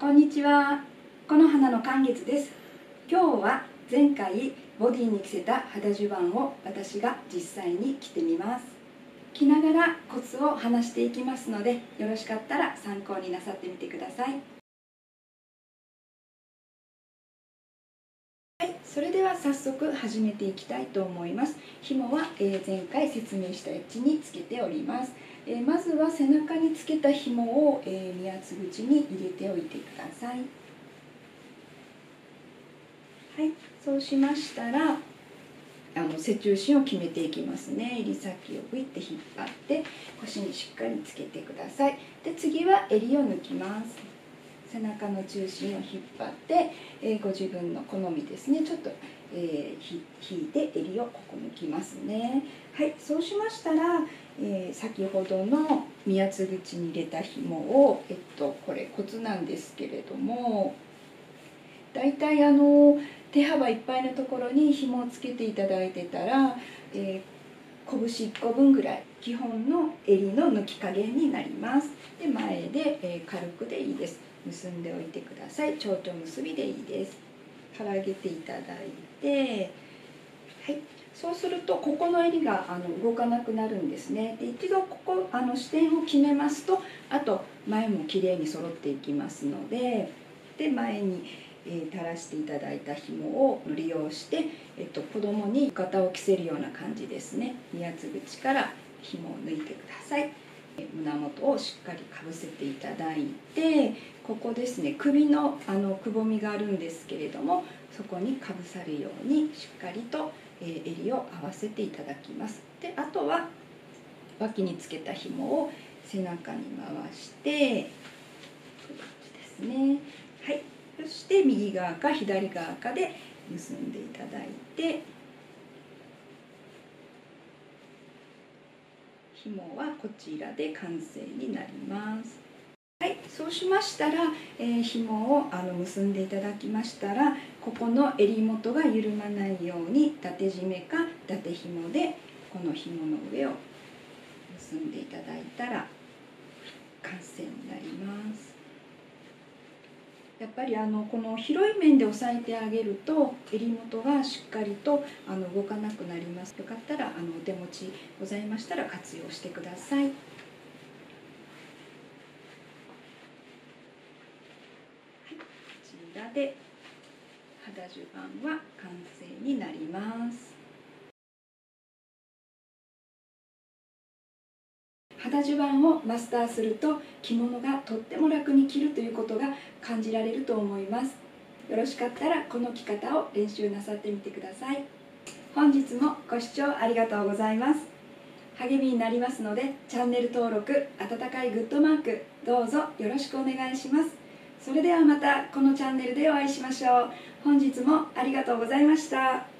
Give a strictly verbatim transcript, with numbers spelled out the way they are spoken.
こんにちは。この花のかんげつです。今日は前回ボディに着せた肌襦袢を私が実際に着てみます。着ながらコツを話していきますので、よろしかったら参考になさってみてください。はい、それでは早速始めていきたいと思います。紐は前回説明した位置につけております。まずは背中につけた紐を身厚口に入れておいてください。はい、そうしましたらあの背中心を決めていきますね。襟先をグイッて引っ張って腰にしっかりつけてください。で次は襟を抜きます。背中の中心を引っ張って、えー、ご自分の好みですね、ちょっと、えー、引いて襟をここ抜きますね。はい、そうしましたら、えー、先ほどの身厚口に入れた紐を、えっと、これコツなんですけれども、だいたいあの手幅いっぱいのところに紐をつけていただいてたら、えー、拳いっこぶんぐらい基本の襟の抜き加減になります。で前で、えー、軽くでいいです。結んでおいてください。蝶々結びでいいです。からげていただいて、はい、そうするとここの襟があの動かなくなるんですね。で一度ここあの支点を決めますと、あと前もきれいに揃っていきますので、で前に、えー、垂らしていただいた紐を利用して、えっと、子供に浴衣を着せるような感じですね。身厚口から紐を抜いてください。胸元をしっかりかぶせていただいて、ここですね、首 の, あのくぼみがあるんですけれども、そこにかぶさるようにしっかりと、えー、襟を合わせていただきます。であとは脇につけた紐を背中に回してですね、はい、そして右側か左側かで結んでいただいて、紐はこちらで完成になります。はい、そうしましたら、えー、紐をあの結んでいただきましたら、ここの襟元が緩まないように縦締めか縦紐でこの紐の上を結んでいただいたら完成になります。やっぱりあのこの広い面で押さえてあげると襟元がしっかりとあの動かなくなります。よかったらあのお手持ちございましたら活用してください。はい、こちらで肌襦袢は完成になります。肌襦袢をマスターすると着物がとっても楽に着るということが感じられると思います。よろしかったらこの着方を練習なさってみてください。本日もご視聴ありがとうございます。励みになりますので、チャンネル登録、温かいグッドマークどうぞよろしくお願いします。それではまたこのチャンネルでお会いしましょう。本日もありがとうございました。